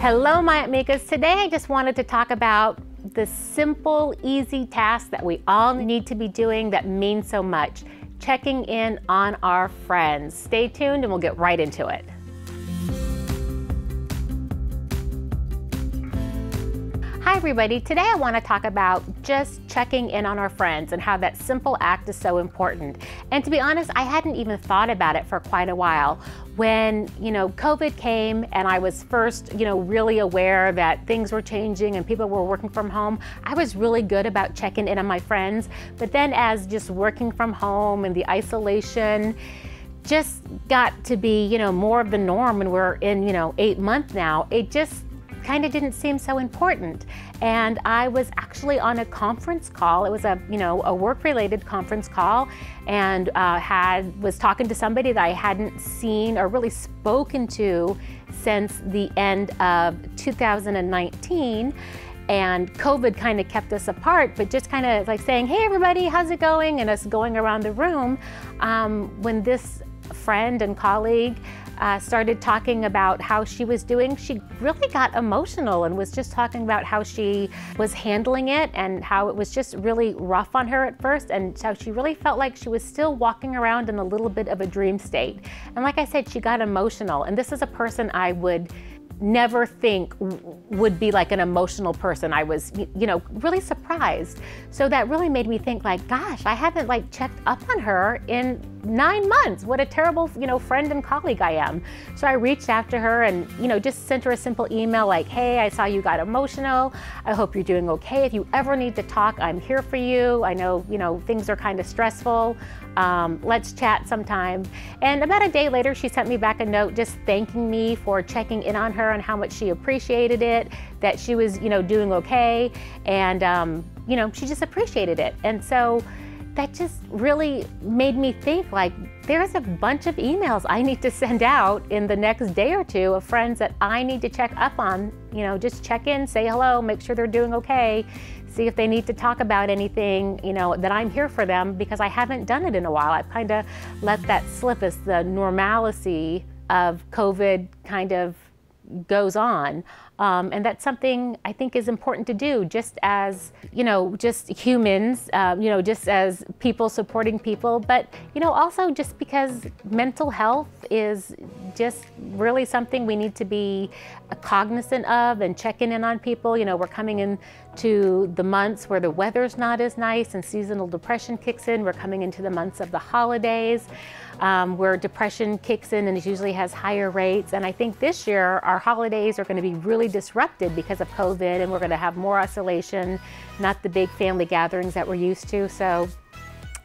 Hello, Maya Makers. Today I just wanted to talk about the simple, easy tasks that we all need to be doing that mean so much. Checking in on our friends. Stay tuned and we'll get right into it. Hi everybody, today I want to talk about just checking in on our friends and how that simple act is so important. And to be honest, I hadn't even thought about it for quite a while. When, COVID came and I was first, really aware that things were changing and people were working from home, I was really good about checking in on my friends. But then as just working from home and the isolation just got to be, more of the norm, and we're in, 8 months now, it just kind of didn't seem so important. And I was actually on a conference call. It was a, a work-related conference call, and was talking to somebody that I hadn't seen or really spoken to since the end of 2019. And COVID kind of kept us apart, but just kind of like saying, hey everybody, how's it going? And us going around the room, when this friend and colleague started talking about how she was doing, she really got emotional and was just talking about how she was handling it and how it was just really rough on her at first, and how she really felt like she was still walking around in a little bit of a dream state. And like I said, she got emotional, and this is a person I would never think would be like an emotional person. I was, really surprised. So that really made me think like, gosh, I haven't like checked up on her in 9 months. What a terrible, friend and colleague I am. So I reached out to her and, just sent her a simple email like, hey, I saw you got emotional. I hope you're doing okay. If you ever need to talk, I'm here for you. I know, things are kind of stressful. Let's chat sometime. And about a day later, she sent me back a note just thanking me for checking in on her and how much she appreciated it, that she was, doing okay, and she just appreciated it. And so that just really made me think like, there's a bunch of emails I need to send out in the next day or two of friends that I need to check up on, just check in, say hello, make sure they're doing okay, see if they need to talk about anything, that I'm here for them, because I haven't done it in a while. I've kind of let that slip as the normalcy of COVID kind of goes on, and that's something I think is important to do, just as just humans, just as people supporting people, but also just because mental health is just really something we need to be cognizant of and checking in on people. We're coming into the months where the weather's not as nice and seasonal depression kicks in. We're coming into the months of the holidays, where depression kicks in and it usually has higher rates. And I think this year our holidays are going to be really disrupted because of COVID, and we're going to have more isolation, not the big family gatherings that we're used to. So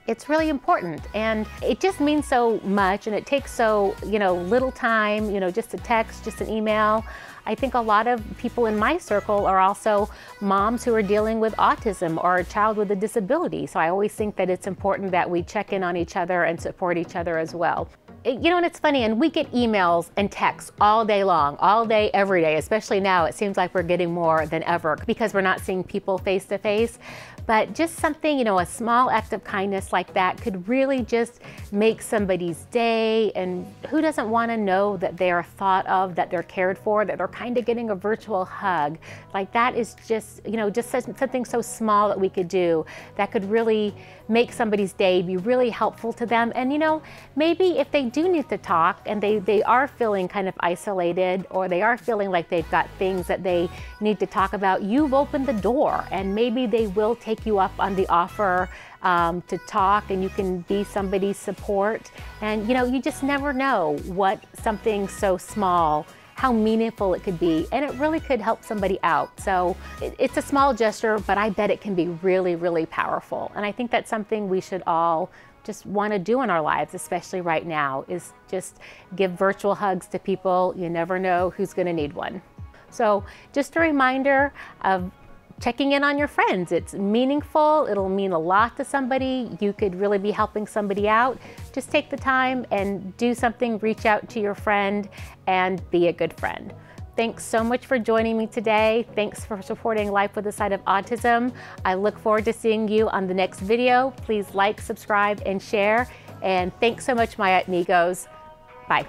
it's really important, and it just means so much, and it takes so, little time, just a text, just an email. I think a lot of people in my circle are also moms who are dealing with autism or a child with a disability. So I always think that it's important that we check in on each other and support each other as well. And it's funny, and we get emails and texts all day long, all day, every day, especially now. It seems like we're getting more than ever because we're not seeing people face to face. But just something, a small act of kindness like that could really just make somebody's day. And who doesn't want to know that they are thought of, that they're cared for, that they're kind of getting a virtual hug? Like, that is just, just something so small that we could do that could really make somebody's day, be really helpful to them. And, maybe if they do need to talk and they are feeling kind of isolated, or they are feeling like they've got things that they need to talk about, you've opened the door, and maybe they will take you up on the offer to talk, and you can be somebody's support. And you just never know what something so small, how meaningful it could be, and it really could help somebody out. So it's a small gesture, but I bet it can be really, really powerful. And I think that's something we should all just want to do in our lives, especially right now, is just give virtual hugs to people. You never know who's going to need one. So just a reminder of checking in on your friends. It's meaningful. It'll mean a lot to somebody. You could really be helping somebody out. Just take the time and do something. Reach out to your friend and be a good friend. Thanks so much for joining me today. Thanks for supporting Life with a Side of Autism. I look forward to seeing you on the next video. Please like, subscribe, and share. And thanks so much, Maya Amigos. Bye.